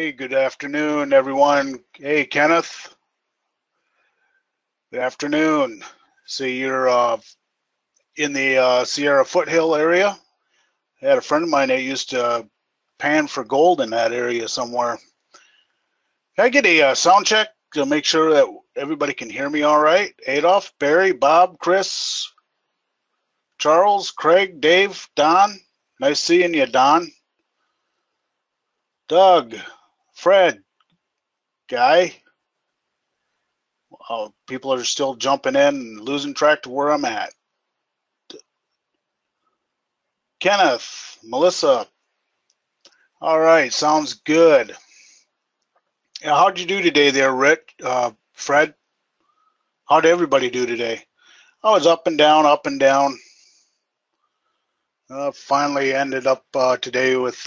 Hey, good afternoon, everyone. Hey, Kenneth. Good afternoon. See, you're in the Sierra Foothill area. I had a friend of mine that used to pan for gold in that area somewhere. Can I get a sound check to make sure that everybody can hear me all right? Adolph, Barry, Bob, Chris, Charles, Craig, Dave, Don. Nice seeing you, Don. Doug, Fred, Guy. Oh, people are still jumping in and losing track to where I'm at. Kenneth, Melissa. All right, sounds good. Now, how'd you do today there, Rick, Fred? How'd everybody do today? I was up and down, up and down. Finally ended up today with,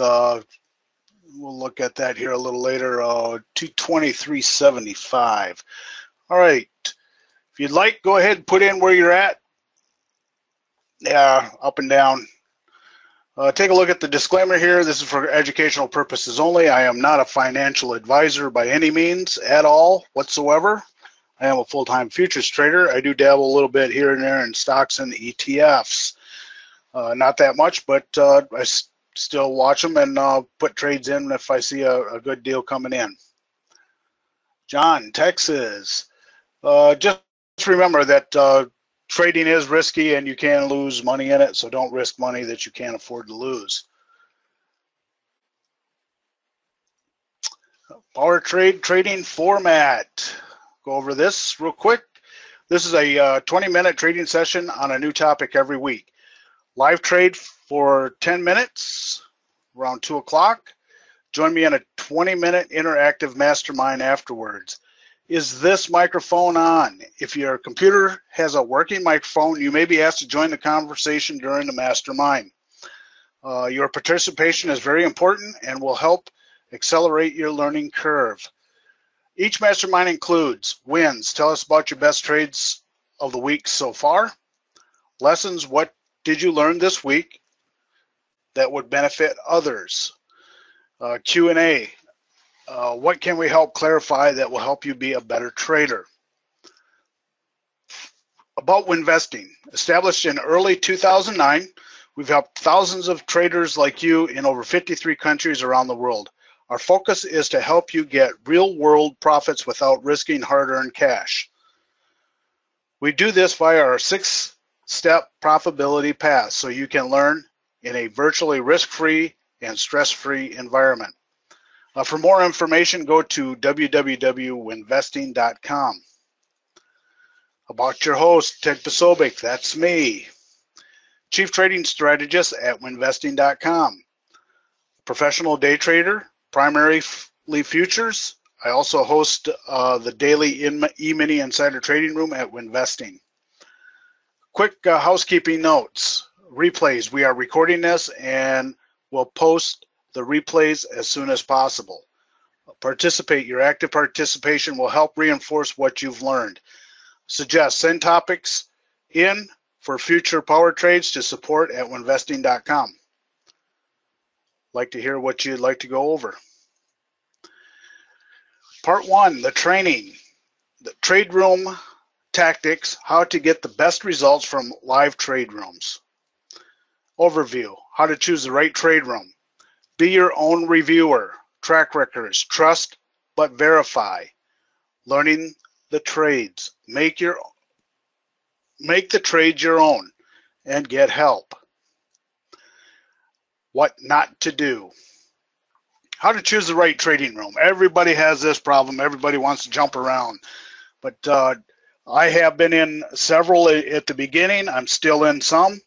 we'll look at that here a little later, 223.75. All right, if you'd like, go ahead and put in where you're at. Yeah, up and down. Take a look at the disclaimer here. This is for educational purposes only. I am not a financial advisor by any means at all whatsoever. I am a full-time futures trader. I do dabble a little bit here and there in stocks and ETFs. Not that much, but I still watch them and put trades in if I see a good deal coming in. John, Texas. Just remember that trading is risky and you can lose money in it, so don't risk money that you can't afford to lose. PowerTrade trading format. Go over this real quick. This is a 20-minute trading session on a new topic every week. Live trade for 10 minutes around 2 o'clock. Join me in a 20-minute interactive mastermind afterwards. Is this microphone on? If your computer has a working microphone, you may be asked to join the conversation during the mastermind. Your participation is very important and will help accelerate your learning curve. Each mastermind includes wins. Tell us about your best trades of the week so far. Lessons. What did you learn this week that would benefit others? Q&A. What can we help clarify that will help you be a better trader? About WINvesting. Established in early 2009, we've helped thousands of traders like you in over 53 countries around the world. Our focus is to help you get real-world profits without risking hard-earned cash. We do this via our 6-step profitability path so you can learn in a virtually risk-free and stress-free environment. For more information, go to www.winvesting.com. About your host, Ted Pasobic, that's me. Chief Trading Strategist at winvesting.com. Professional day trader, primarily futures. I also host the daily E-mini Insider Trading Room at WINvesting. Quick housekeeping notes. Replays. We are recording this and we'll post the replays as soon as possible. Participate. Your active participation will help reinforce what you've learned. Suggest. Send topics in for future power trades to support at winvesting.com. Like to hear what you'd like to go over. Part 1, the training. The trade room tactics, how to get the best results from live trade rooms. Overview, how to choose the right trade room. Be your own reviewer. Track records. Trust but verify. Learning the trades. Make the trades your own and get help. What not to do. How to choose the right trading room. Everybody has this problem. Everybody wants to jump around. But I have been in several at the beginning. I'm still in some.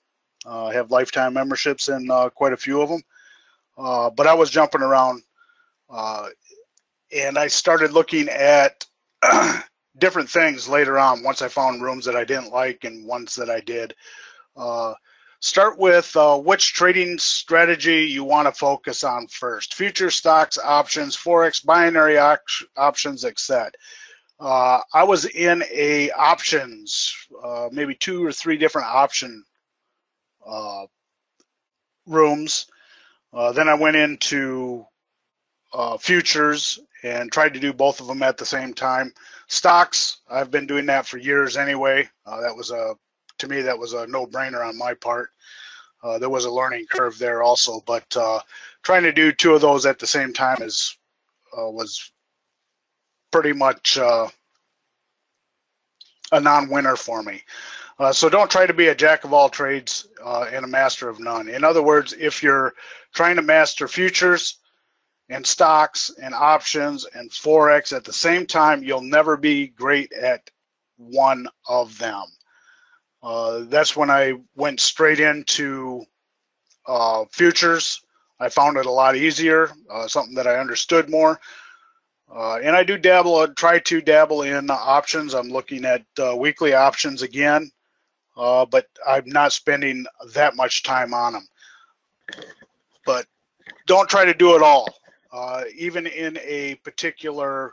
I have lifetime memberships in quite a few of them. But I was jumping around and I started looking at different things later on once I found rooms that I didn't like and ones that I did. Start with which trading strategy you want to focus on first. Future stocks, options, Forex, binary options, etc. I was in a options, maybe 2 or 3 different option rooms. Then I went into futures and tried to do both of them at the same time. Stocks, I've been doing that for years anyway. To me, that was a no-brainer on my part. There was a learning curve there also, but trying to do two of those at the same time is was pretty much a non-winner for me. So don't try to be a jack of all trades and a master of none. In other words, if you're trying to master futures and stocks and options and Forex at the same time, you'll never be great at one of them. That's when I went straight into futures. I found it a lot easier, something that I understood more. And I do dabble, try to dabble in options. I'm looking at weekly options again, but I'm not spending that much time on them. But don't try to do it all, even in a particular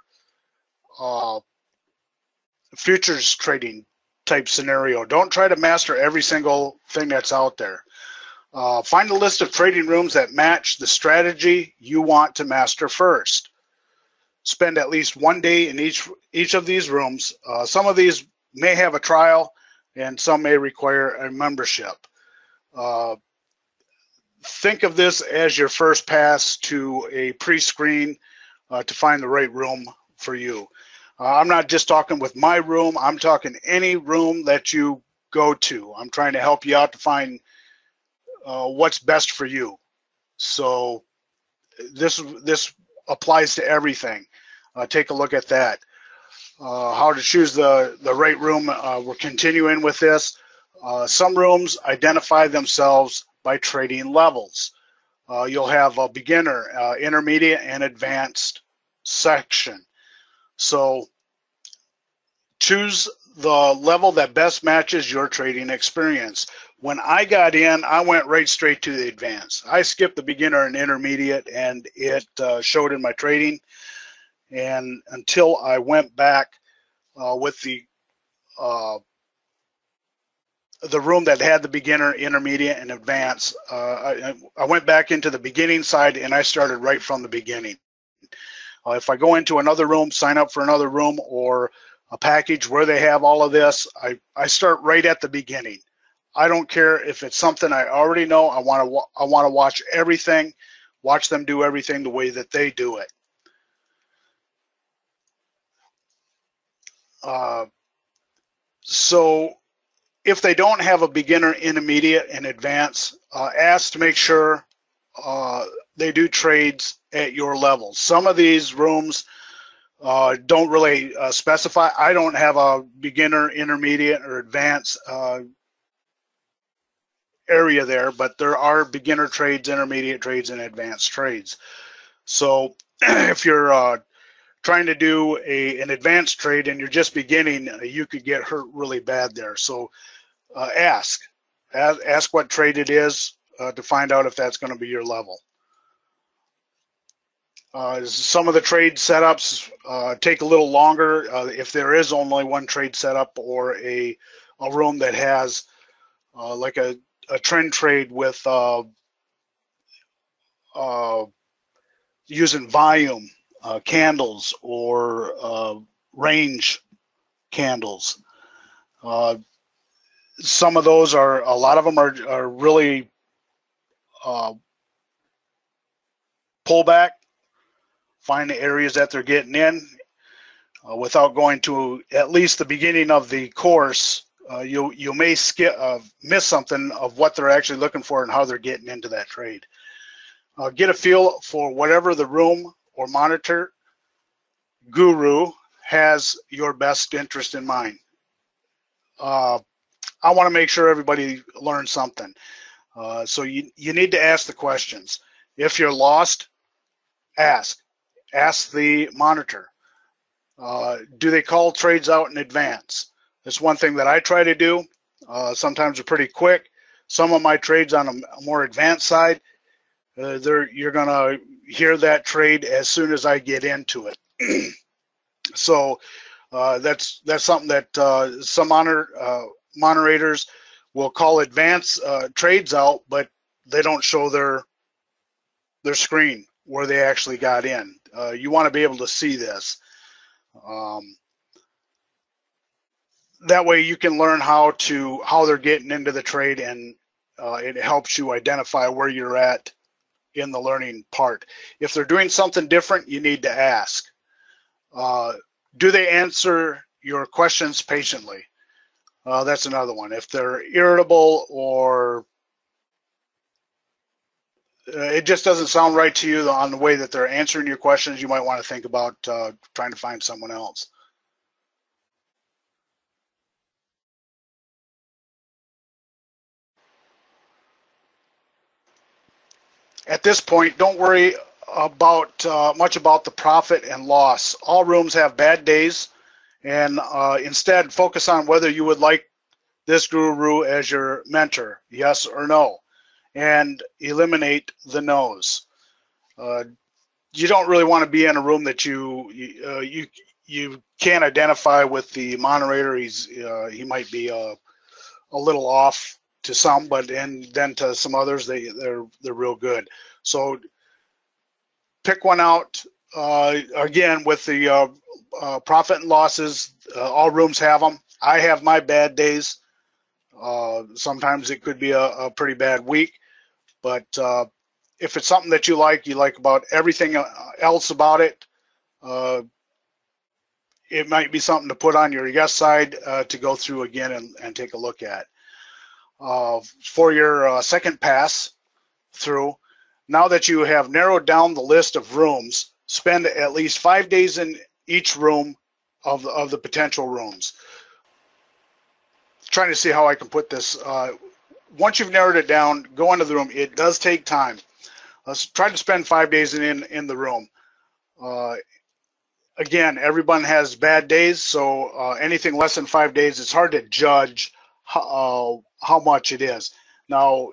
futures trading type scenario. Don't try to master every single thing that's out there. Find a list of trading rooms that match the strategy you want to master first. Spend at least one day in each of these rooms. Some of these may have a trial and some may require a membership. Think of this as your first pass to a pre-screen to find the right room for you. I'm not just talking with my room, I'm talking any room that you go to. I'm trying to help you out to find what's best for you. So this applies to everything. Take a look at that. How to choose the right room. We're continuing with this. Some rooms identify themselves by trading levels. You'll have a beginner, intermediate, and advanced section. So choose the level that best matches your trading experience. When I got in, I went right straight to the advanced. I skipped the beginner and intermediate, and it showed in my trading. And until I went back with the room that had the beginner, intermediate, and advanced, I went back into the beginning side, and I started right from the beginning. If I go into another room, sign up for another room, or a package where they have all of this, I start right at the beginning. I don't care if it's something I already know. I want to watch everything, watch them do everything the way that they do it. So if they don't have a beginner, intermediate, and advanced, ask to make sure they do trades at your level. Some of these rooms don't really specify. I don't have a beginner, intermediate, or advanced area there, but there are beginner trades, intermediate trades, and advanced trades. So if you're trying to do an advanced trade and you're just beginning, you could get hurt really bad there. So ask what trade it is to find out if that's going to be your level. Some of the trade setups take a little longer if there is only one trade setup, or a room that has like a trend trade with using volume candles or range candles. Some of those are, a lot of them are really pullback. Find the areas that they're getting in without going to at least the beginning of the course. You may skip, miss something of what they're actually looking for and how they're getting into that trade. Get a feel for whatever the room or monitor guru has your best interest in mind. I want to make sure everybody learns something. So you need to ask the questions. If you're lost, ask the monitor. Do they call trades out in advance? It's one thing that I try to do. Sometimes they're pretty quick. Some of my trades on a more advanced side, you're gonna hear that trade as soon as I get into it. So that's something that some moderators will call advanced trades out, but they don't show their screen where they actually got in. You want to be able to see this. That way you can learn how they're getting into the trade, and it helps you identify where you're at in the learning part. If they're doing something different, you need to ask. Do they answer your questions patiently? That's another one. If they're irritable or it just doesn't sound right to you on the way that they're answering your questions, you might want to think about trying to find someone else. At this point, don't worry about much about the profit and loss. All rooms have bad days, and instead focus on whether you would like this guru as your mentor, yes or no, and eliminate the no's. You don't really want to be in a room that you can't identify with the moderator. He might be a little off to some, but and then to some others they're real good. So pick one out. Again, with the profit and losses, all rooms have them. I have my bad days. Sometimes it could be a pretty bad week, but if it's something that you like about everything else about it, it might be something to put on your yes side to go through again and take a look at. For your second pass through, now that you have narrowed down the list of rooms, spend at least 5 days in each room of the potential rooms. Trying to see how I can put this. Once you've narrowed it down, go into the room. It does take time. Let's try to spend 5 days in the room. Again, everyone has bad days, so anything less than 5 days, it's hard to judge how much it is. Now,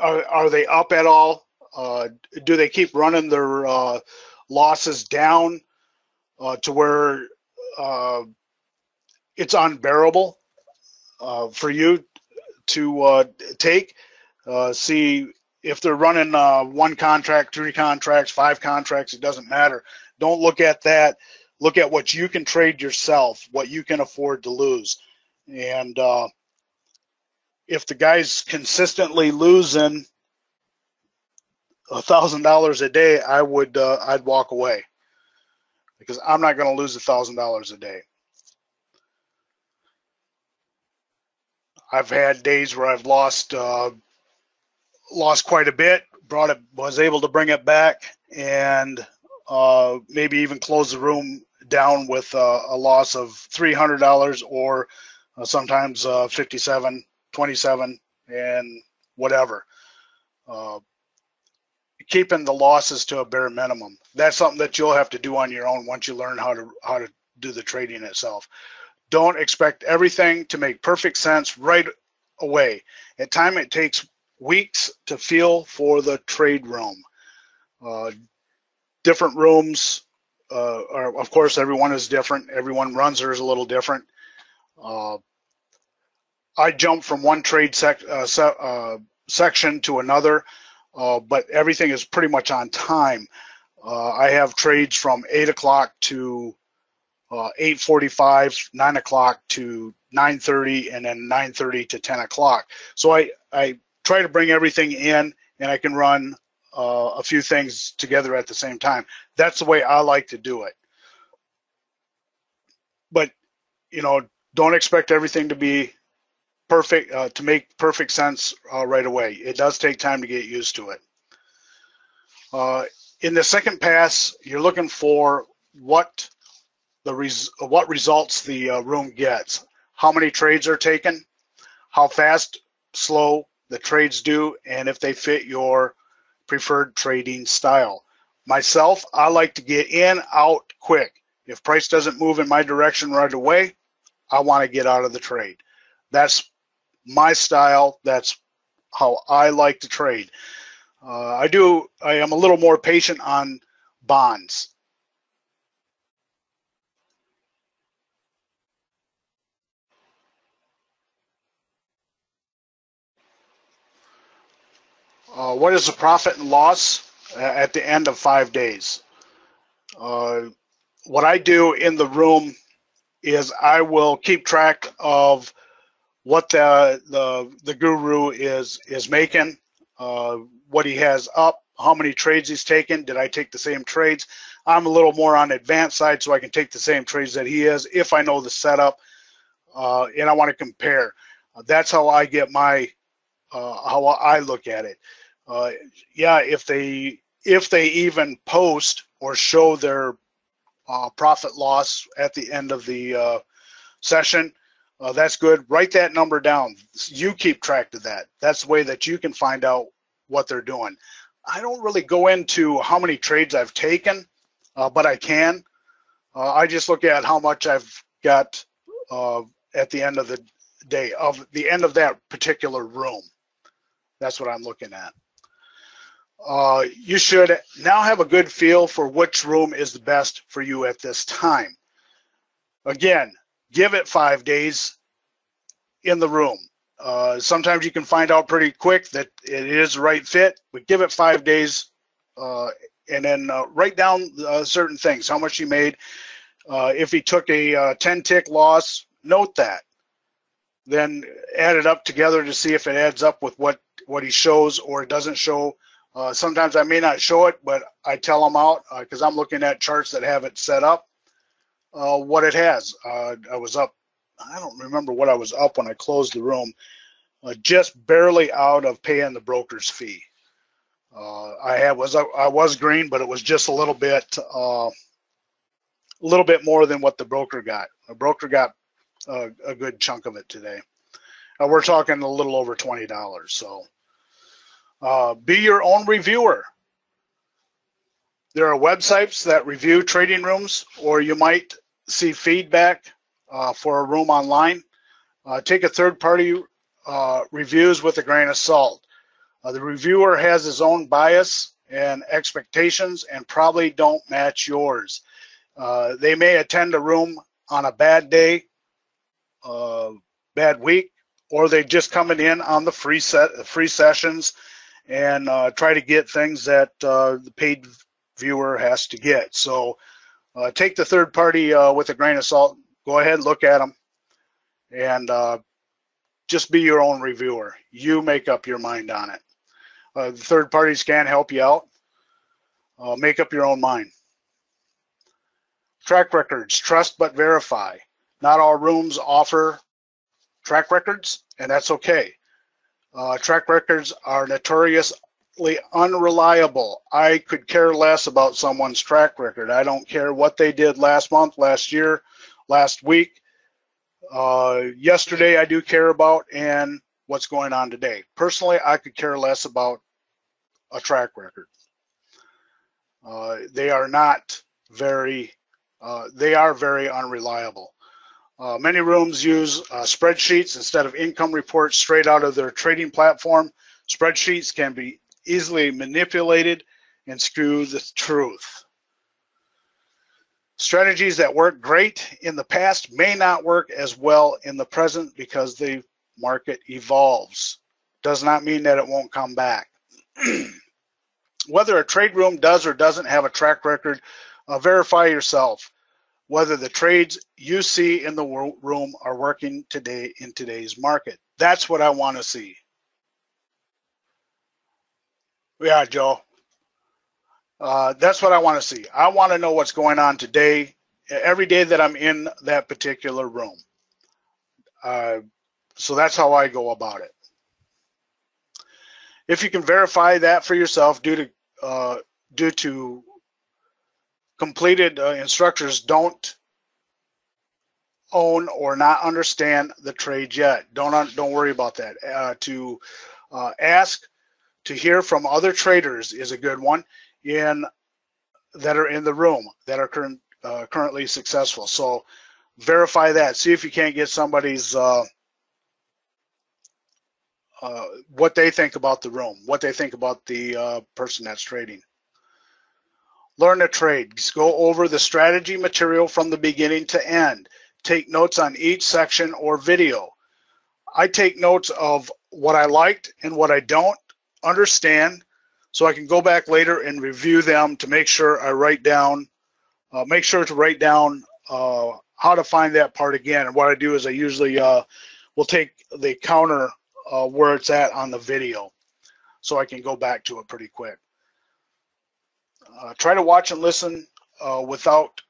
are they up at all? Do they keep running their losses down to where it's unbearable for you to take? See if they're running one contract, 3 contracts, 5 contracts, it doesn't matter. Don't look at that. Look at what you can trade yourself, what you can afford to lose. And if the guy's consistently losing $1,000 a day, I'd walk away, because I'm not going to lose $1,000 a day. I've had days where I've lost quite a bit, was able to bring it back, and maybe even close the room down with a loss of $300 or sometimes 57, 27, and whatever. Keeping the losses to a bare minimum. That's something that you'll have to do on your own once you learn how to do the trading itself. Don't expect everything to make perfect sense right away. At times, it takes weeks to feel for the trade room. Different rooms are, of course, everyone is different. Everyone runs theirs a little different. I jump from one trade section to another, but everything is pretty much on time. I have trades from 8 o'clock to 8:45, 9 o'clock to 9:30, and then 9:30 to 10 o'clock. So I try to bring everything in, and I can run a few things together at the same time. That's the way I like to do it. But, you know, don't expect everything to be perfect, to make perfect sense right away. It does take time to get used to it. In the second pass, you're looking for what results the room gets, how many trades are taken, how fast, slow the trades do, and if they fit your preferred trading style. Myself, I like to get in, out quick. If price doesn't move in my direction right away, I want to get out of the trade. That's my style. That's how I like to trade. I am a little more patient on bonds. What is the profit and loss? at the end of 5 days. What I do in the room is I will keep track of what the guru is making, what he has up, how many trades he's taken. Did I take the same trades? I'm a little more on advanced side, so I can take the same trades that he is if I know the setup, and I want to compare. That's how I get my how I look at it. Yeah, if they even post or show their profit loss at the end of the session, that's good. Write that number down. You keep track of that. That's the way that you can find out what they're doing. I don't really go into how many trades I've taken, but I can. I just look at how much I've got at the end of the day, of the end of that particular room. That's what I'm looking at. You should now have a good feel for which room is the best for you at this time. Again, give it 5 days in the room. Sometimes you can find out pretty quick that it is the right fit, but give it 5 days and then write down certain things, how much he made. If he took a 10-tick loss, note that. Then add it up together to see if it adds up with what he shows or doesn't show. Sometimes I may not show it, but I tell them out because I'm looking at charts that have it set up, what it has. I was up, I don't remember what I was up when I closed the room, just barely out of paying the broker's fee. I was green, but it was just a little bit more than what the broker got. The broker got a good chunk of it today. We're talking a little over $20. So be your own reviewer. There are websites that review trading rooms, or you might see feedback for a room online. Take a third-party reviews with a grain of salt. The reviewer has his own bias and expectations and probably don't match yours. They may attend a room on a bad day, bad week, or they just coming in on the free sessions and try to get things that the paid viewer has to get. So take the third party with a grain of salt. Go ahead, look at them, and just be your own reviewer. You make up your mind on it. The third parties can help you out. Make up your own mind. Track records, trust but verify. Not all rooms offer track records, and that's okay. Track records are notoriously unreliable. I could care less about someone's track record. I don't care what they did last month, last year, last week, yesterday. I do care about and what's going on today. Personally, I could care less about a track record. They are not very, they are very unreliable. Many rooms use spreadsheets instead of income reports straight out of their trading platform. Spreadsheets can be easily manipulated and skew the truth. Strategies that worked great in the past may not work as well in the present because the market evolves. Does not mean that it won't come back. Whether a trade room does or doesn't have a track record, verify yourself whether the trades you see in the room are working today in today's market. That's what I want to see. Yeah, Joe. That's what I want to see. I want to know what's going on today, every day that I'm in that particular room. So that's how I go about it. If you can verify that for yourself, due to completed instructors don't own or not understand the trade yet. Don't worry about that. To ask to hear from other traders is a good one that are in the room that are currently successful. So verify that. See if you can't get somebody's what they think about the room, what they think about the person that's trading. Learn a trade. Just go over the strategy material from the beginning to end. Take notes on each section or video. I take notes of what I liked and what I don't understand, so I can go back later and review them to make sure I write down how to find that part again. And what I do is I usually will take the counter where it's at on the video, so I can go back to it pretty quick. Try to watch and listen without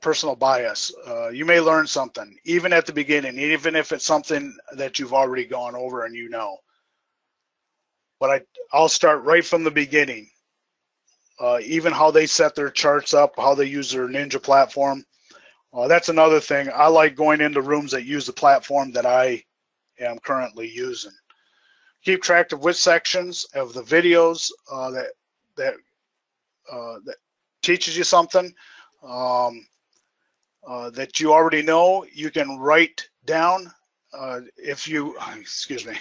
personal bias. You may learn something, even at the beginning, even if it's something that you've already gone over and you know. But I'll start right from the beginning. Even how they set their charts up, how they use their Ninja platform. That's another thing. I like going into rooms that use the platform that I am currently using. Keep track of which sections of the videos that teaches you something that you already know. You can write down if you, excuse me.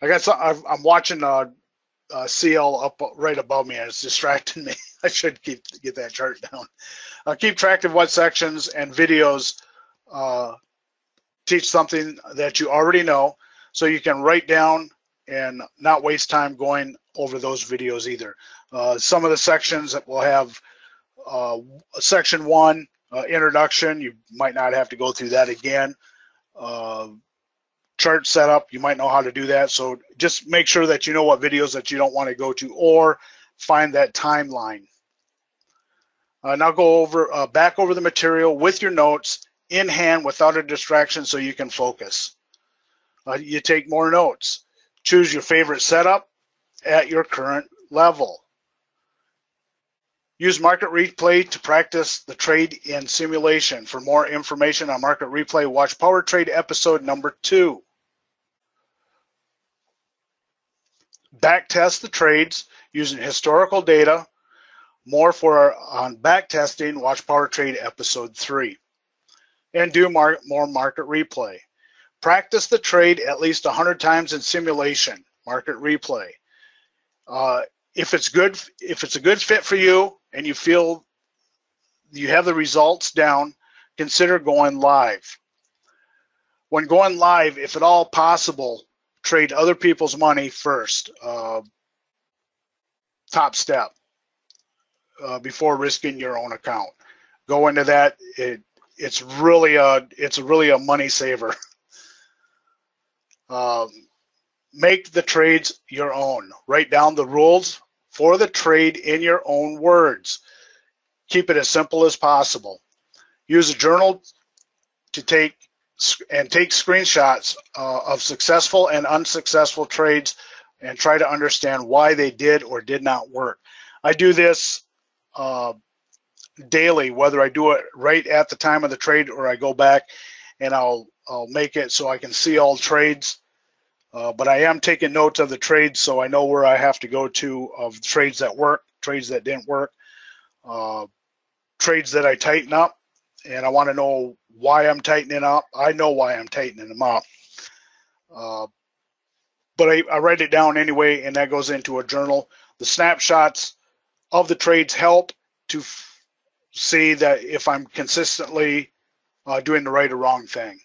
I got some, I'm watching CL up right above me, and it's distracting me. I should get that chart down. Keep track of what sections and videos teach something that you already know, so you can write down and not waste time going over those videos either. Some of the sections that will have section one, introduction, you might not have to go through that again. Chart setup, you might know how to do that. So just make sure that you know what videos that you don't want to go to, or find that timeline. Now go over back over the material with your notes in hand without a distraction, so you can focus. You take more notes. Choose your favorite setup at your current level. Use Market Replay to practice the trade in simulation. For more information on Market Replay, watch PowerTrade episode number 2. Backtest the trades using historical data. More on backtesting, watch PowerTrade episode 3. And do more Market Replay. Practice the trade at least 100 times in simulation, Market Replay. If it's a good fit for you and you feel you have the results down, consider going live. When going live, if at all possible, trade other people's money first. Top step before risking your own account. Go into that. It's really a money saver. Make the trades your own. Write down the rules for the trade in your own words. Keep it as simple as possible. Use a journal to take screenshots of successful and unsuccessful trades, and try to understand why they did or did not work. I do this daily, whether I do it right at the time of the trade or I go back and I'll make it so I can see all trades. But I am taking notes of the trades, so I know where I have to go to, of trades that work, trades that didn't work, trades that I tighten up, and I want to know why I'm tightening up. I know why I'm tightening them up. But I write it down anyway, and that goes into a journal. The snapshots of the trades help to see that if I'm consistently doing the right or wrong thing.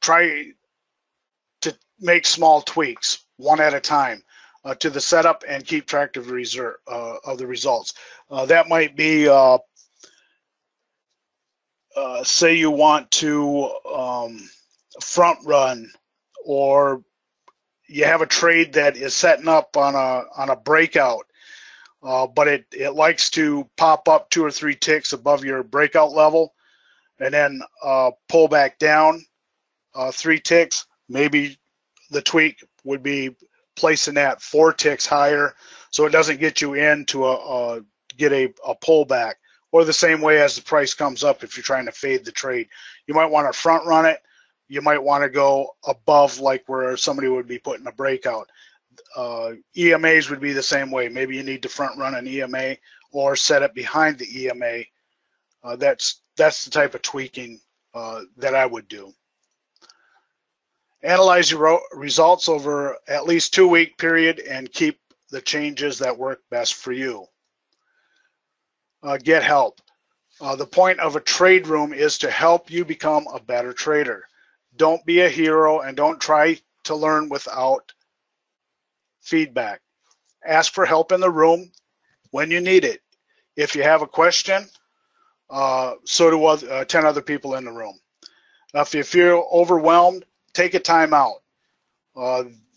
Try to make small tweaks, one at a time, to the setup, and keep track of the results. That might be, say you want to front run, or you have a trade that is setting up on a breakout, but it likes to pop up 2 or 3 ticks above your breakout level, and then pull back down 3 ticks. Maybe the tweak would be placing that 4 ticks higher, so it doesn't get you into a pullback, or the same way as the price comes up. If you're trying to fade the trade, you might want to front run it. You might want to go above, like where somebody would be putting a breakout. EMAs would be the same way. Maybe you need to front run an EMA or set it behind the EMA. That's the type of tweaking that I would do. Analyze your results over at least 2-week period and keep the changes that work best for you. Get help. The point of a trade room is to help you become a better trader. Don't be a hero, and don't try to learn without feedback. Ask for help in the room when you need it. If you have a question, so do 10 other people in the room. Now, if you feel overwhelmed, take a time out.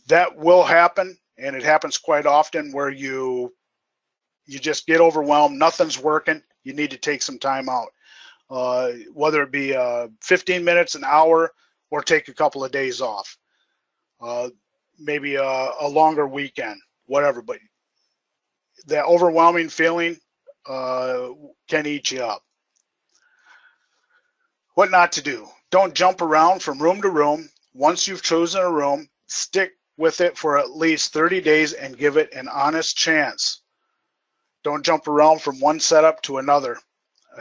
That will happen, and it happens quite often where you just get overwhelmed, nothing's working, you need to take some time out. Whether it be 15 minutes, an hour, or take a couple of days off. Maybe a longer weekend, whatever, but that overwhelming feeling can eat you up. What not to do. Don't jump around from room to room. Once you've chosen a room, stick with it for at least 30 days and give it an honest chance. Don't jump around from one setup to another,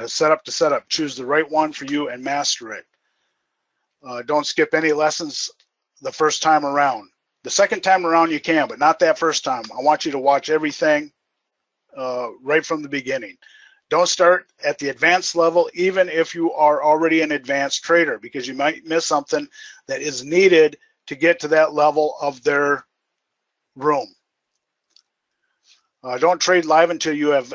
setup to setup. Choose the right one for you and master it. Don't skip any lessons the first time around. The second time around you can, but not that first time. I want you to watch everything right from the beginning. Don't start at the advanced level, even if you are already an advanced trader, because you might miss something that is needed to get to that level of their room. Don't trade live until you have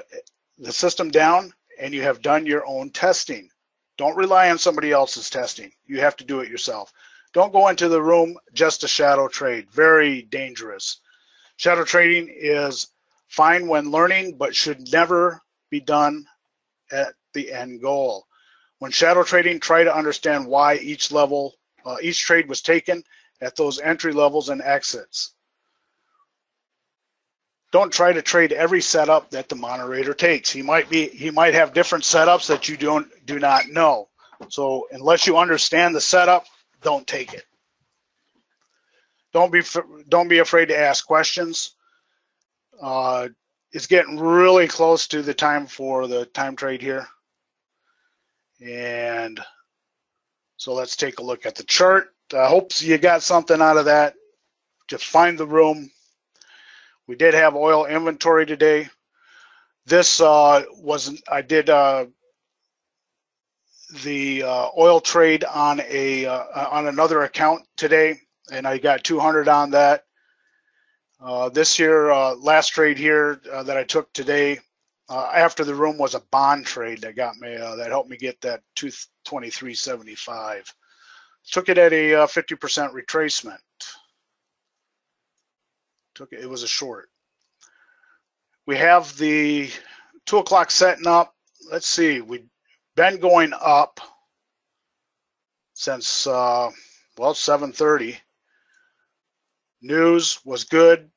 the system down and you have done your own testing. Don't rely on somebody else's testing. You have to do it yourself. Don't go into the room just to shadow trade. Very dangerous. Shadow trading is fine when learning, but should never be done at the end goal. When shadow trading, try to understand why each trade was taken at those entry levels and exits. Don't try to trade every setup that the moderator takes. He might have different setups that you do not know. So unless you understand the setup, don't take it. Don't be afraid to ask questions. It's getting really close to the time for the time trade here, and so let's take a look at the chart. I hope you got something out of that. Just find the room. We did have oil inventory today. This I did the oil trade on another account today, and I got 200 on that. Last trade here that I took today after the room was a bond trade that got me that helped me get that 223.75. Took it at a 50% retracement. It was a short. We have the 2 o'clock setting up. Let's see. We've been going up since 7:30. News was good.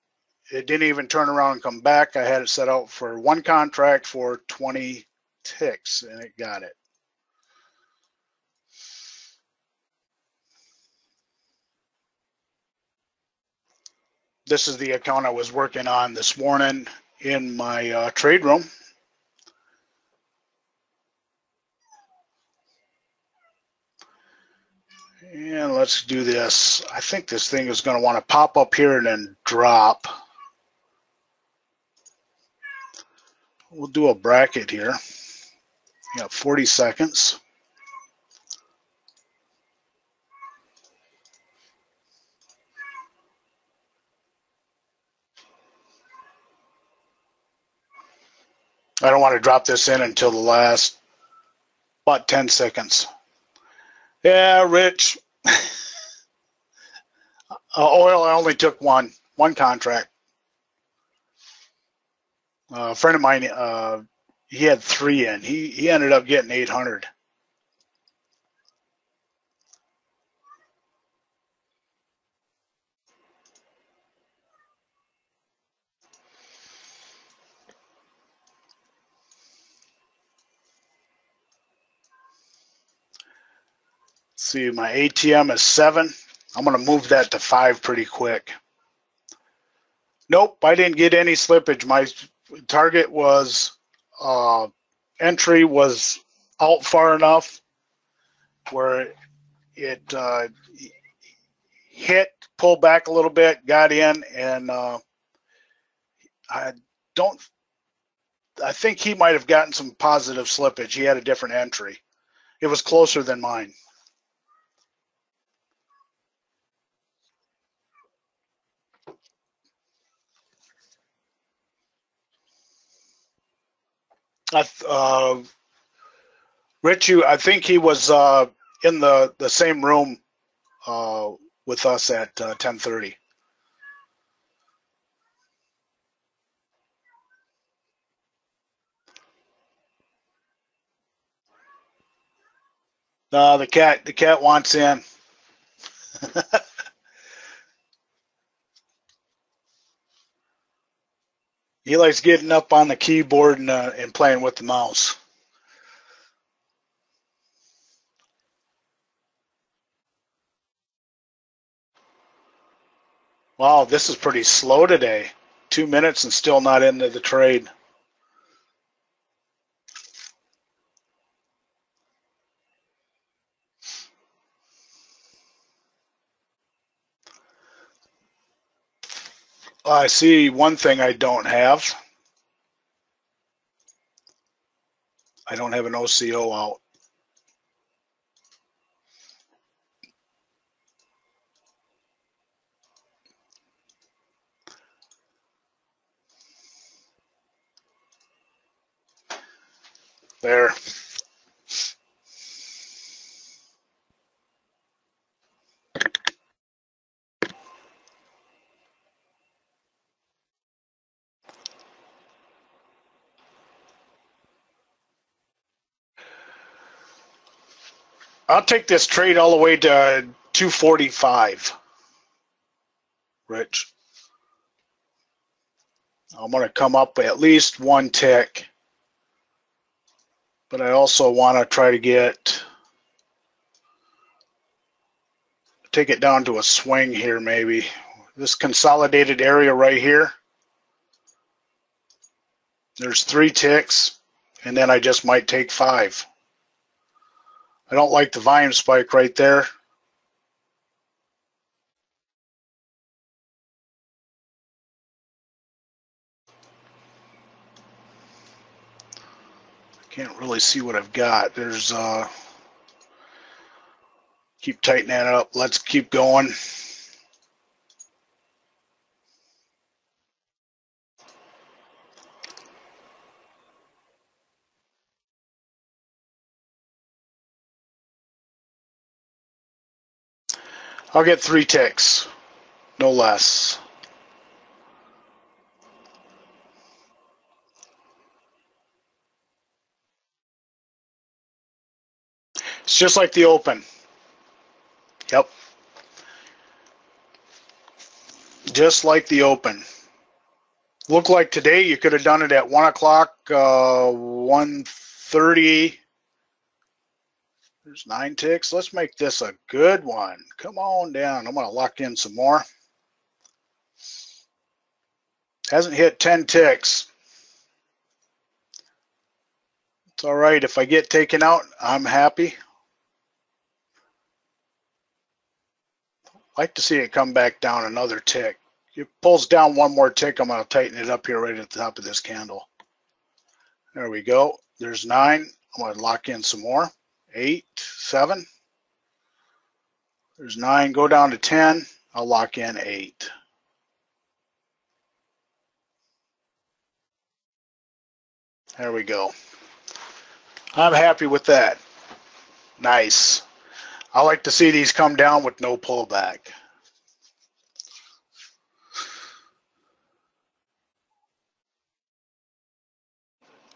It didn't even turn around and come back. I had it set out for one contract for 20 ticks, and it got it. This is the account I was working on this morning in my trade room. And let's do this. I think this thing is going to want to pop up here and then drop. We'll do a bracket here. You got 40 seconds. I don't want to drop this in until the last about 10 seconds. Yeah, Rich. Oil, I only took one contract. A friend of mine, he had 3 in. He ended up getting 800. See, my ATM is 7. I'm going to move that to 5 pretty quick. Nope, I didn't get any slippage. My target was entry was out far enough where it hit, pulled back a little bit, got in, and I think he might have gotten some positive slippage. He had a different entry. It was closer than mine. Richie, I think he was in the same room with us at 10:30. No, the cat wants in. He likes getting up on the keyboard and playing with the mouse. Wow, this is pretty slow today. 2 minutes and still not into the trade. I see one thing I don't have. I don't have an OCO out. There. I'll take this trade all the way to 245, Rich. I'm going to come up at least one tick, but I also want to try to take it down to a swing here maybe. This consolidated area right here, there's 3 ticks, and then I just might take 5. I don't like the volume spike right there. I can't really see what I've got. There's keep tightening that up. Let's keep going. I'll get 3 ticks, no less. It's just like the open. Yep. Just like the open. Looked like today you could have done it at 1 o'clock, 1:30. There's 9 ticks. Let's make this a good one. Come on down. I'm going to lock in some more. Hasn't hit 10 ticks. It's all right. If I get taken out, I'm happy. I'd like to see it come back down another tick. If it pulls down one more tick, I'm going to tighten it up here right at the top of this candle. There we go. There's 9. I'm going to lock in some more. 8, 7. There's 9. Go down to 10. I'll lock in 8. There we go. I'm happy with that. Nice. I like to see these come down with no pullback.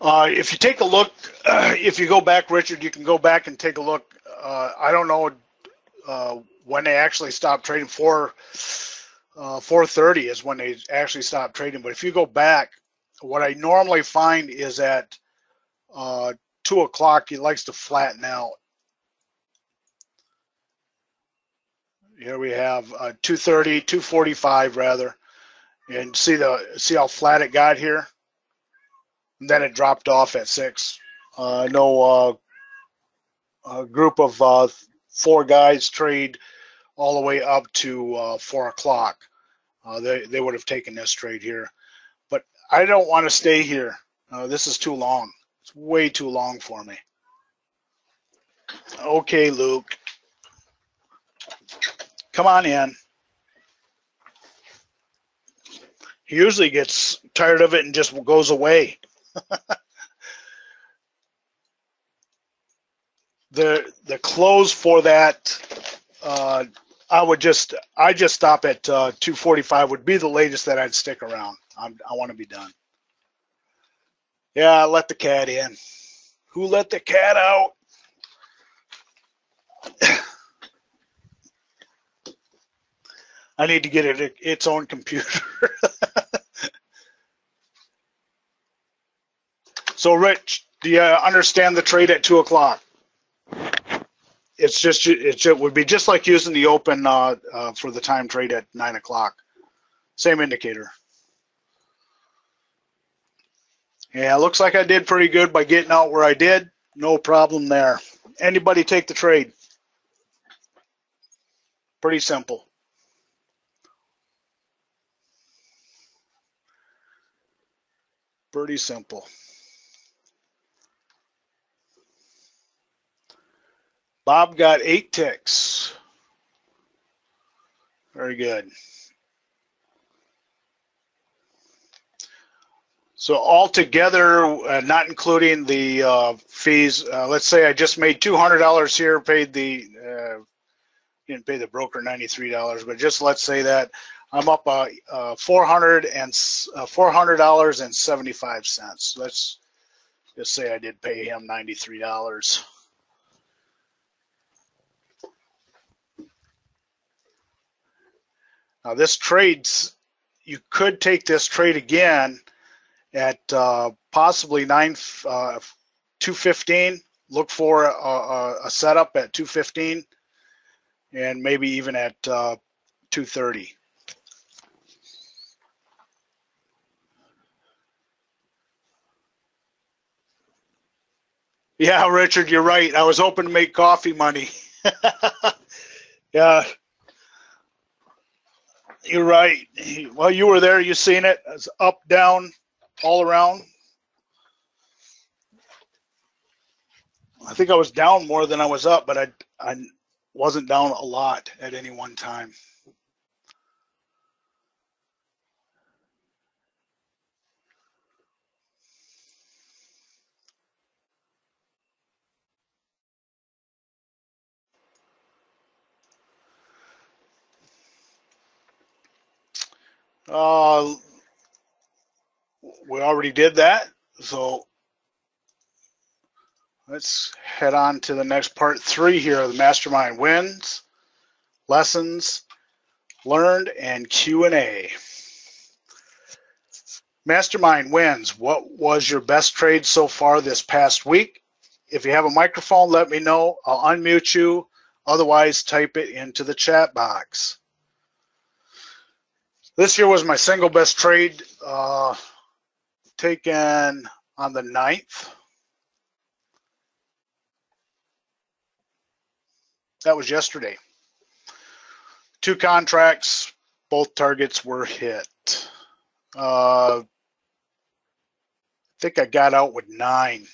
If you take a look, if you go back, Richard, you can go back and take a look. I don't know when they actually stopped trading. 4:30 is when they actually stopped trading. But if you go back, what I normally find is at 2 o'clock, it likes to flatten out. Here we have 2:30, 2:45 rather. And see how flat it got here? And then it dropped off at 6. I know a group of 4 guys trade all the way up to 4 o'clock. They would have taken this trade here. But I don't want to stay here. This is too long. It's way too long for me. Okay, Luke. Come on in. He usually gets tired of it and just goes away. the close for that, I just stop at 245 would be the latest that I'd stick around. I want to be done. Yeah, I let the cat in. Who let the cat out? I need to get it its own computer. So, Rich, do you understand the trade at 2 o'clock? It's just it would be just like using the open for the time trade at 9 o'clock. Same indicator. Yeah, looks like I did pretty good by getting out where I did. No problem there. Anybody take the trade? Pretty simple. Pretty simple. Bob got 8 ticks. Very good. So altogether, not including the fees, let's say I just made $200 here, paid the didn't pay the broker $93, but just let's say that I'm up $400.75. Let's just say I did pay him $93. Now this trade's, you could take this trade again at possibly 2:15. Look for a setup at 2:15, and maybe even at 2:30. Yeah, Richard, you're right. I was hoping to make coffee money. Yeah, you're right. Well, you were there. You seen it. It's up, down, all around. I think I was down more than I was up, but I wasn't down a lot at any one time. We already did that, so let's head on to the next part 3 here, the mastermind wins, lessons learned, and Q&A. Mastermind wins. What was your best trade so far this past week? If you have a microphone, let me know. I'll unmute you. Otherwise, type it into the chat box. This here was my single best trade, taken on the 9th. That was yesterday. 2 contracts, both targets were hit. I think I got out with 9.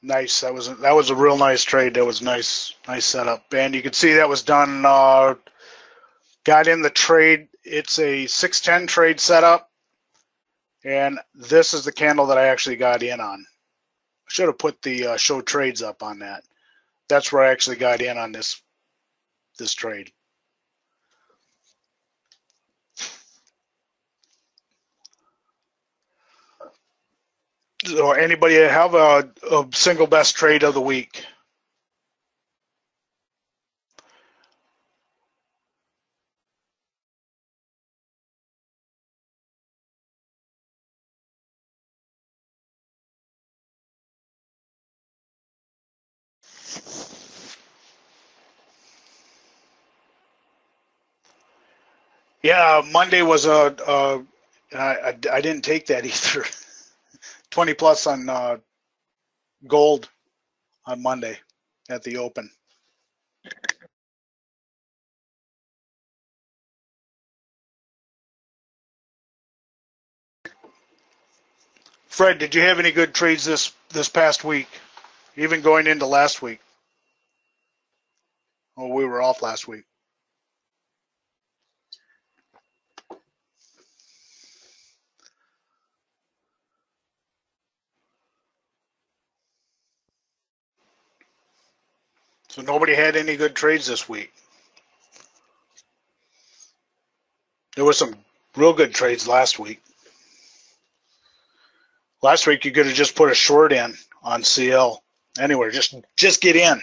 Nice. That was a real nice trade. That was nice setup, and you can see that was done. Got in the trade. It's a 610 trade setup, and this is the candle that I actually got in on. I should have put the show trades up on that. That's where I actually got in on this trade. So anybody have a single best trade of the week? Yeah, Monday was I didn't take that either. 20 plus on gold on Monday at the open. Fred, did you have any good trades this this past week, even going into last week. Well, we were off last week. So nobody had any good trades this week. There were some real good trades last week. Last week you could have just put a short in on CL anywhere. Just get in.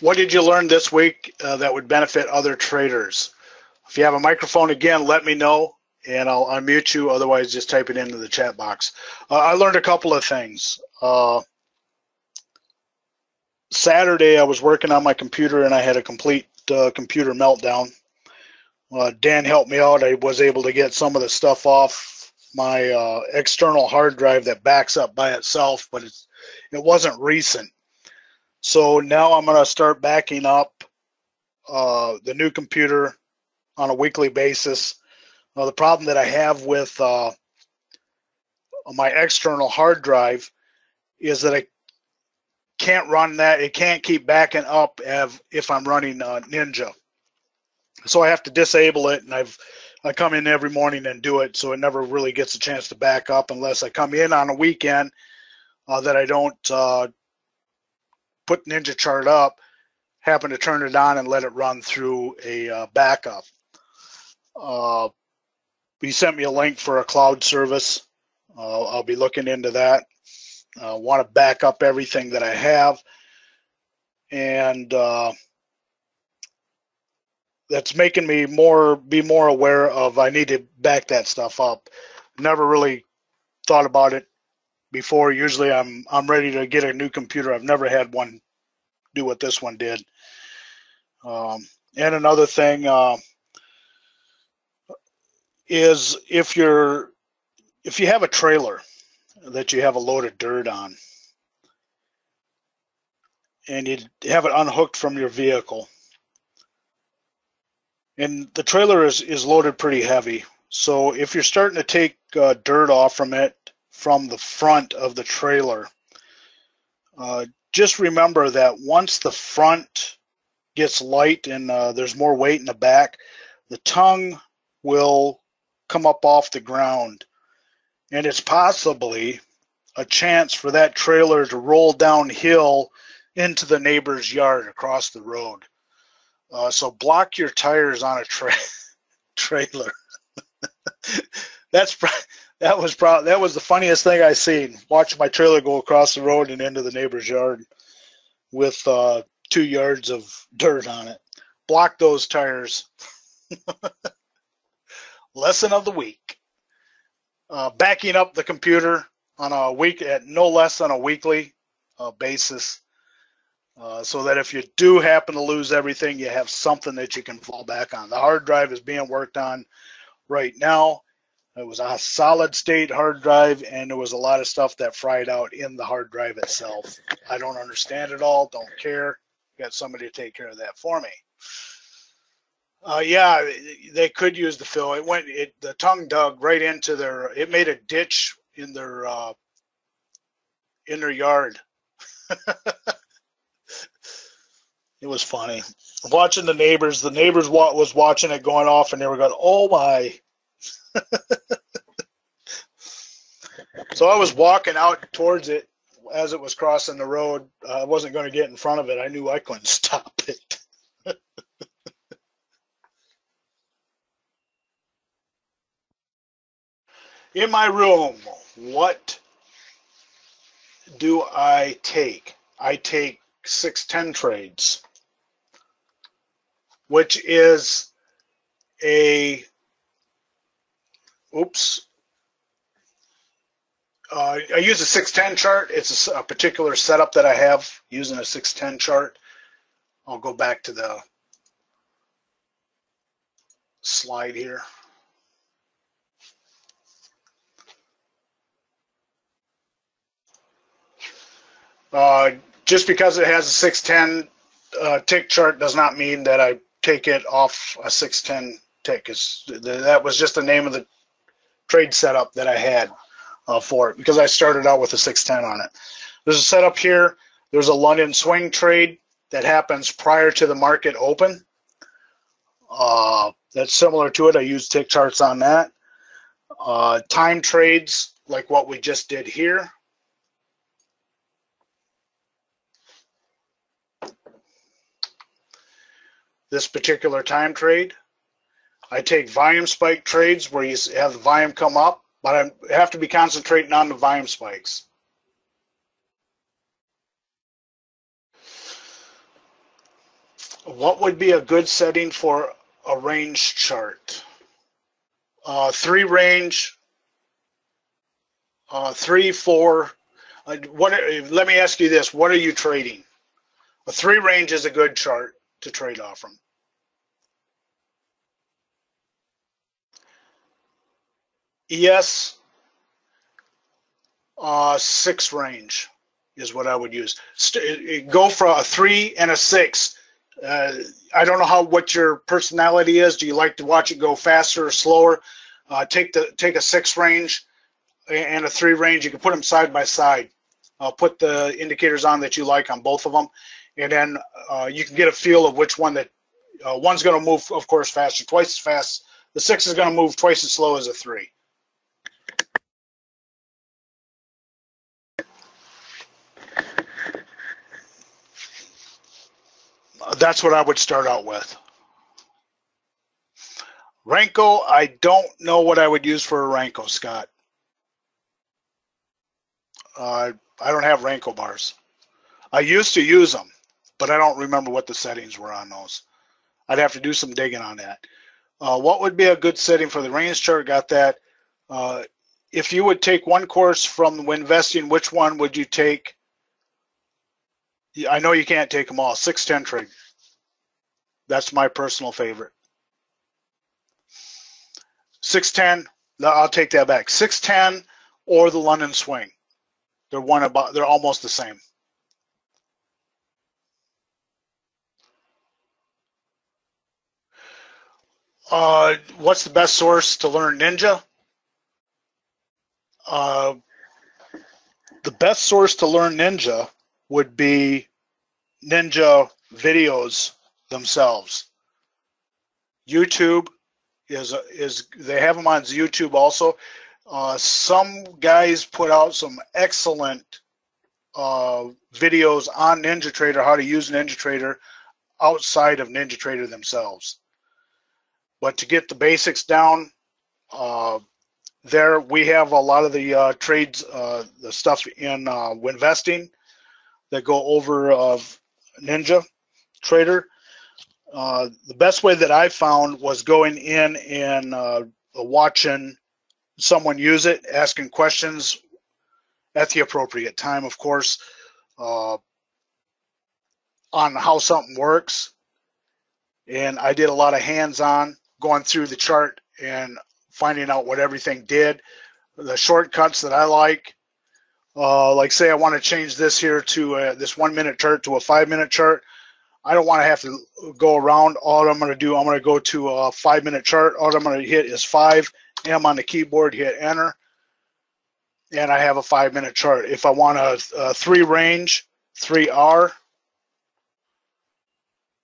What did you learn this week that would benefit other traders? If you have a microphone again, let me know and I'll unmute you. Otherwise, just type it into the chat box. I learned a couple of things. Saturday, I was working on my computer and I had a complete computer meltdown. Dan helped me out. I was able to get some of the stuff off my external hard drive that backs up by itself, but it wasn't recent. So now I'm going to start backing up the new computer on a weekly basis. The problem that I have with my external hard drive is that I can't run that. It can't keep backing up if I'm running Ninja. So I have to disable it, and I come in every morning and do it, so it never really gets a chance to back up unless I come in on a weekend that I don't put NinjaTrader up, happen to turn it on and let it run through a backup. He sent me a link for a cloud service. I'll be looking into that. I want to back up everything that I have, and that's making me be more aware of I need to back that stuff up. Never really thought about it before. Usually I'm ready to get a new computer. I've never had one do what this one did. And another thing is if you have a trailer that you have a load of dirt on and you have it unhooked from your vehicle, and the trailer is loaded pretty heavy, so if you're starting to take dirt off from it from the front of the trailer, just remember that once the front gets light and there's more weight in the back, the tongue will come up off the ground, and it's possibly a chance for that trailer to roll downhill into the neighbor's yard across the road. So block your tires on a trailer. That was the funniest thing I seen, watching my trailer go across the road and into the neighbor's yard with 2 yards of dirt on it. Block those tires. Lesson of the week. Backing up the computer on a week at no less than a weekly basis, so that if you do happen to lose everything, you have something that you can fall back on. The hard drive is being worked on right now. It was a solid state hard drive, and there was a lot of stuff that fried out in the hard drive itself. I don't understand it all, don't care. Got somebody to take care of that for me. Yeah, they could use the fill. The tongue dug right into it made a ditch in their yard. It was funny. Watching the neighbors was watching it going off, and they were going, "Oh my." So I was walking out towards it as it was crossing the road. I wasn't going to get in front of it. I knew I couldn't stop it. In my room, what do I take? I take 6-10 trades, which is a I use a 6-10 chart. It's a particular setup that I have using a 6-10 chart. I'll go back to the slide here. Just because it has a 6-10 tick chart does not mean that I take it off a 610 tick. That was just the name of the trade setup that I had for it, because I started out with a 610 on it. There's a setup here. There's a London swing trade that happens prior to the market open. That's similar to it. I use tick charts on that. Time trades like what we just did here. This particular time trade. I take volume spike trades where you have the volume come up, but I have to be concentrating on the volume spikes. What would be a good setting for a range chart? Three range, 3, 4. Let me ask you this. What are you trading? A three range is a good chart to trade off from. Yes, 6 range is what I would use. Go for a 3 and a 6. I don't know what your personality is. Do you like to watch it go faster or slower? Take a 6 range and a 3 range. You can put them side by side. Put the indicators on that you like on both of them, and then you can get a feel of which one that one's going to move, of course, faster, twice as fast. The 6 is going to move twice as slow as a 3. That's what I would start out with. Ranko, I don't know what I would use for a Ranko, Scott. I don't have Ranko bars. I used to use them, but I don't remember what the settings were on those. I'd have to do some digging on that. What would be a good setting for the range chart? Got that. If you would take one course from WINvesting, which one would you take? I know you can't take them all. 610 trade. That's my personal favorite. 610. No, I'll take that back. 610 or the London swing. They're almost the same. What's the best source to learn Ninja? The best source to learn Ninja would be Ninja videos themselves. YouTube is they have them on YouTube also. Some guys put out some excellent videos on NinjaTrader, how to use NinjaTrader outside of NinjaTrader themselves. But to get the basics down, there we have a lot of the trades, the stuff in WINvesting that go over of NinjaTrader. The best way that I found was going in and watching someone use it, asking questions at the appropriate time, of course, on how something works. And I did a lot of hands-on going through the chart and finding out what everything did, the shortcuts that I like say I want to change this here to this 1-minute chart to a 5-minute chart. I don't want to have to go around. All I'm going to do, I'm going to go to a 5-minute chart. All I'm going to hit is 5M on the keyboard, hit enter, and I have a 5-minute chart. If I want a 3 range, 3R,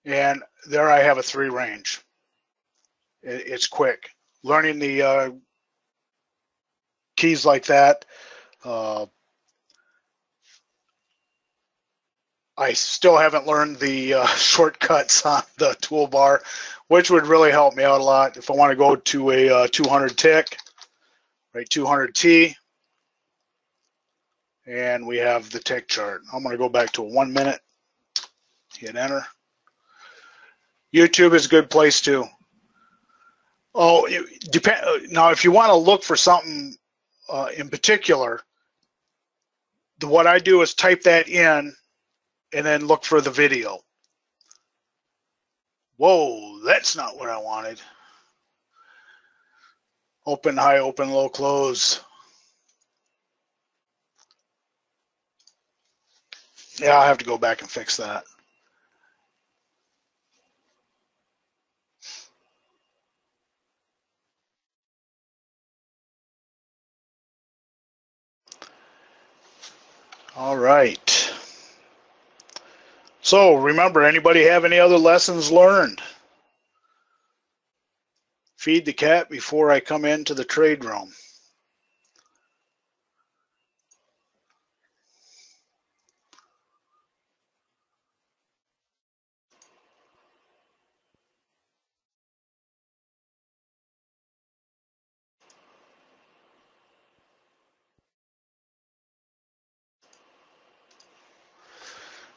and there I have a 3 range. It's quick. Learning the keys like that. I still haven't learned the shortcuts on the toolbar, which would really help me out a lot. If I want to go to a 200 tick, right, 200T, and we have the tick chart. I'm going to go back to a 1-minute, hit enter. YouTube is a good place too. Oh, it depends. Now, if you want to look for something in particular, what I do is type that in and then look for the video. Whoa, that's not what I wanted. Open high, open low, close. Yeah, I'll have to go back and fix that. All right. So remember, anybody have any other lessons learned? Feed the cat before I come into the trade room.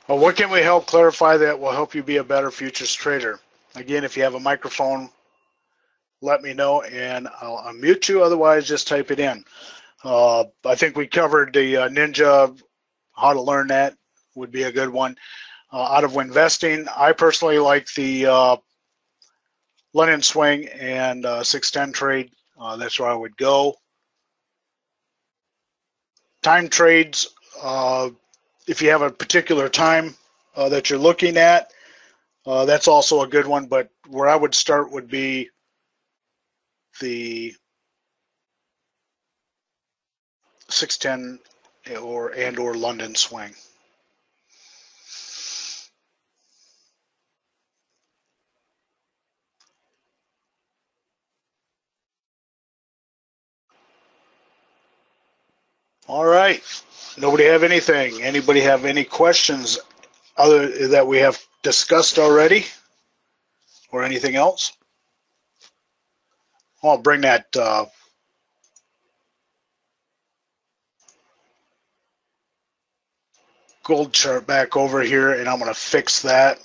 Well, what can we help clarify that will help you be a better futures trader? Again, if you have a microphone, let me know and I'll unmute you. Otherwise, just type it in. I think we covered the Ninja, how to learn that would be a good one. Out of WINvesting, I personally like the London swing and 610 trade. That's where I would go. Time trades. If you have a particular time that you're looking at, that's also a good one, but where I would start would be the 610 or London swing. All right. Nobody have anything? Anybody have any questions other that we have discussed already or anything else? I'll bring that gold chart back over here and I'm going to fix that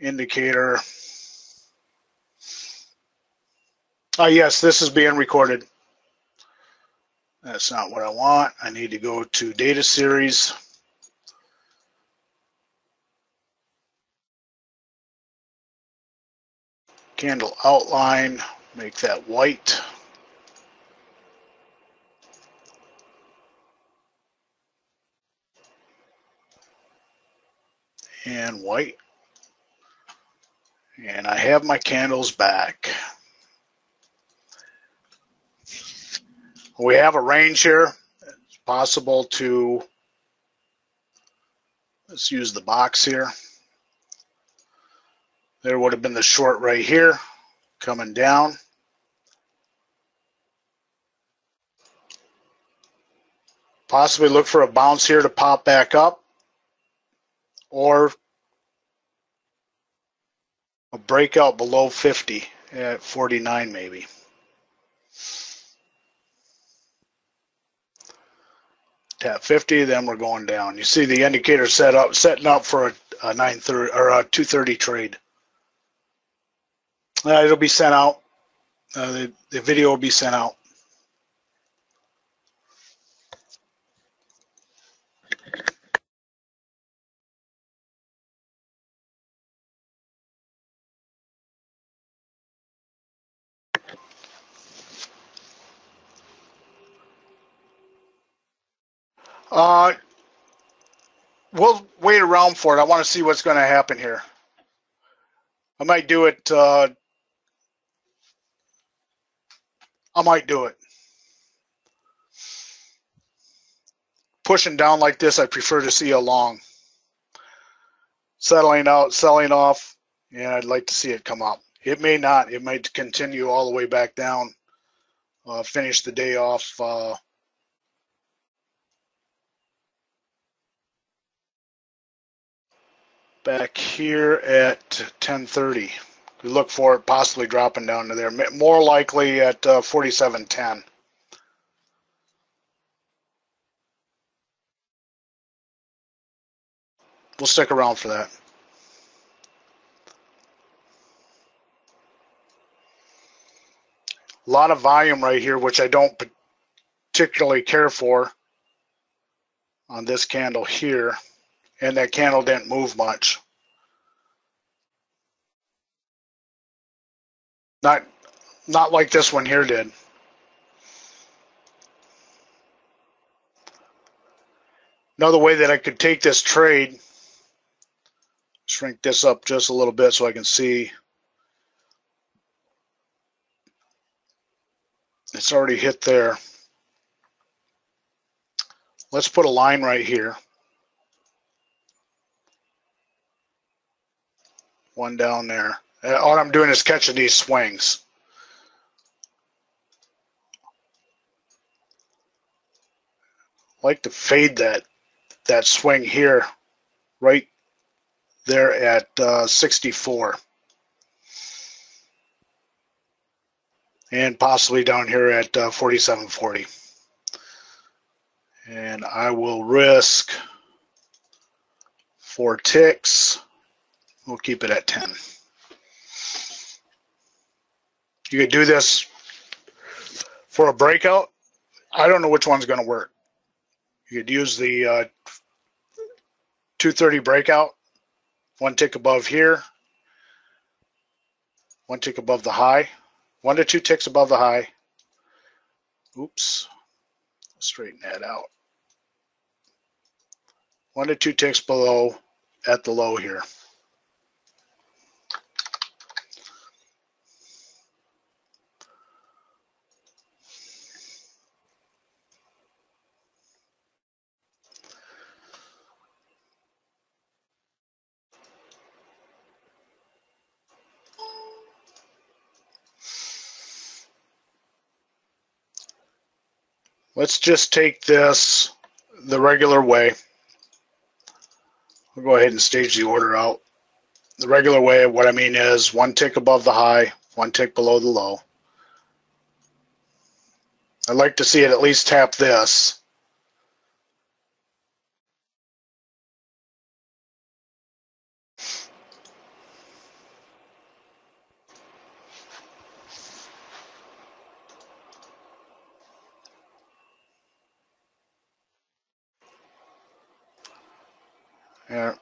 indicator. Ah, yes, this is being recorded. That's not what I want. I need to go to data series. Candle outline, make that white. And white. And I have my candles back. We have a range here. It's possible to, let's use the box here. There would have been the short right here coming down. Possibly look for a bounce here to pop back up or a breakout below 50 at 49 maybe. Tap 50, then we're going down. You see the indicator setting up for a 9:30 or a 2:30 trade. It'll be sent out. The video will be sent out. We'll wait around for it. I want to see what's going to happen here. I might do it. Pushing down like this, I prefer to see a long. Settling out, selling off, and I'd like to see it come up. It may not. It might continue all the way back down, finish the day off. Back here at 10:30, we look for it possibly dropping down to there. More likely at 47.10. We'll stick around for that. A lot of volume right here, which I don't particularly care for on this candle here. And that candle didn't move much. Not like this one here did. Another way that I could take this trade, shrink this up just a little bit so I can see. It's already hit there. Let's put a line right here. One down there. All I'm doing is catching these swings. I like to fade that swing here, right there at 64, and possibly down here at 47.40. And I will risk 4 ticks. We'll keep it at 10. You could do this for a breakout. I don't know which one's going to work. You could use the 230 breakout, one tick above here, one tick above the high, 1 to 2 ticks above the high. Oops, let's straighten that out. 1 to 2 ticks below at the low here. Let's just take this the regular way. We'll go ahead and stage the order out. The regular way, what I mean is 1 tick above the high, 1 tick below the low. I'd like to see it at least tap this. Yeah,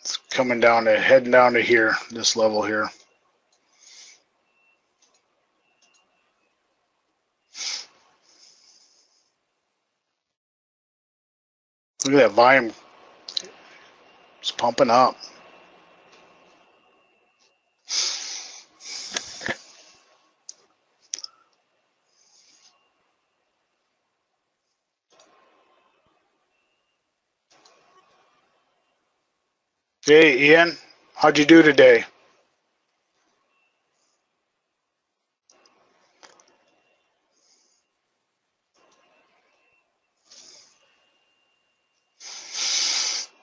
it's coming down to, heading down to here, this level here. Look at that volume, it's pumping up. Hey Ian, how'd you do today?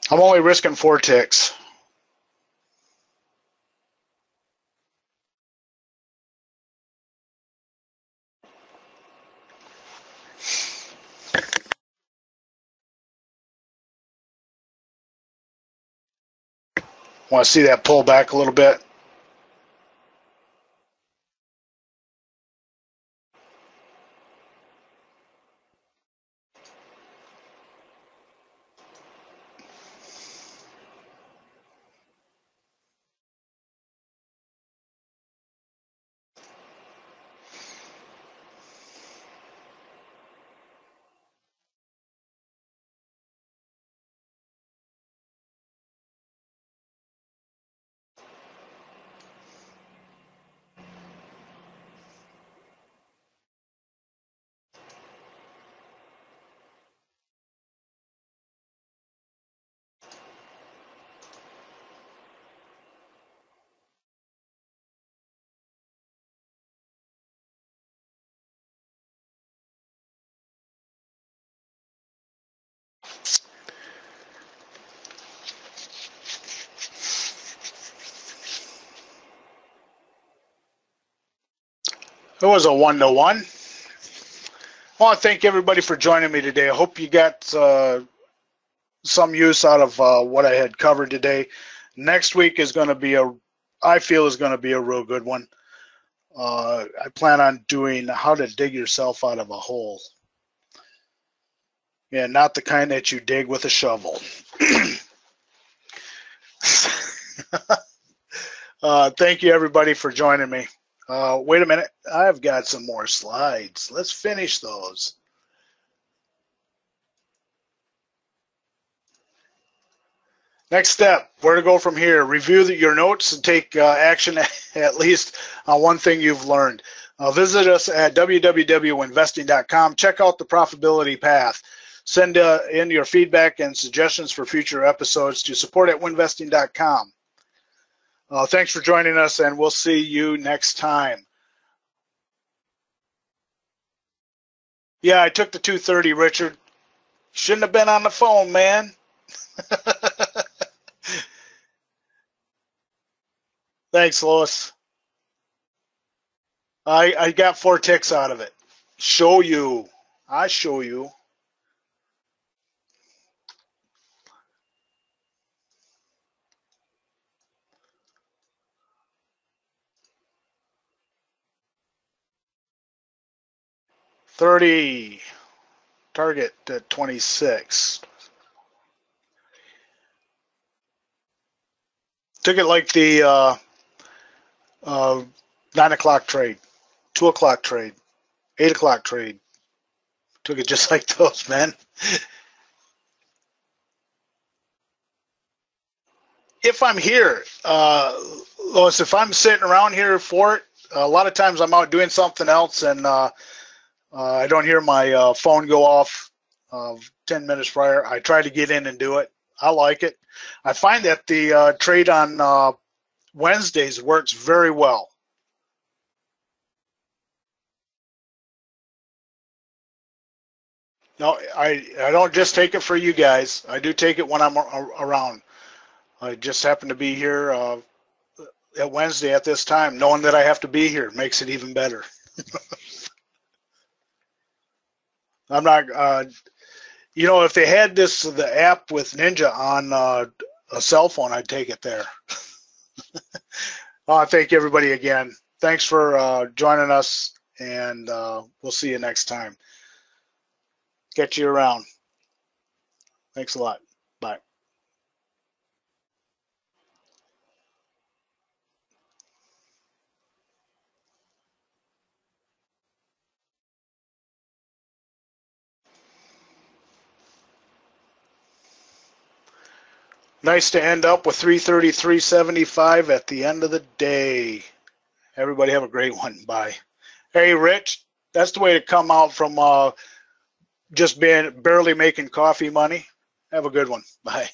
I'm only risking 4 ticks. Want to see that pull back a little bit? It was a 1-to-1. I want to thank everybody for joining me today. I hope you got some use out of what I had covered today. Next week is going to be I feel is going to be a real good one. I plan on doing how to dig yourself out of a hole. Yeah, not the kind that you dig with a shovel. Thank you everybody for joining me. Wait a minute, I've got some more slides. Let's finish those. Next step, where to go from here. Review your notes and take action at least on one thing you've learned. Visit us at www.winvesting.com. Check out the profitability path. Send in your feedback and suggestions for future episodes to support@winvesting.com. Thanks for joining us, and we'll see you next time. Yeah, I took the 230, Richard. Shouldn't have been on the phone, man. Thanks, Lois. I got 4 ticks out of it. Show you. I show you. $30 target to $26. Took it like the 9 o'clock trade, 2 o'clock trade, 8 o'clock trade. Took it just like those, man. If I'm here, Lois, if I'm sitting around here for it, a lot of times I'm out doing something else, and I don't hear my phone go off 10 minutes prior. I try to get in and do it. I like it. I find that the trade on Wednesdays works very well. No, I don't just take it for you guys. I do take it when I'm around. I just happen to be here at Wednesday at this time. Knowing that I have to be here makes it even better. I'm not, you know, if they had this, the app with Ninja on a cell phone, I'd take it there. I thank everybody again. Thanks for joining us, and we'll see you next time. Catch you around. Thanks a lot. Bye. Nice to end up with 333.75 at the end of the day. Everybody have a great one. Bye. Hey, Rich, that's the way to come out from just barely making coffee money. Have a good one. Bye.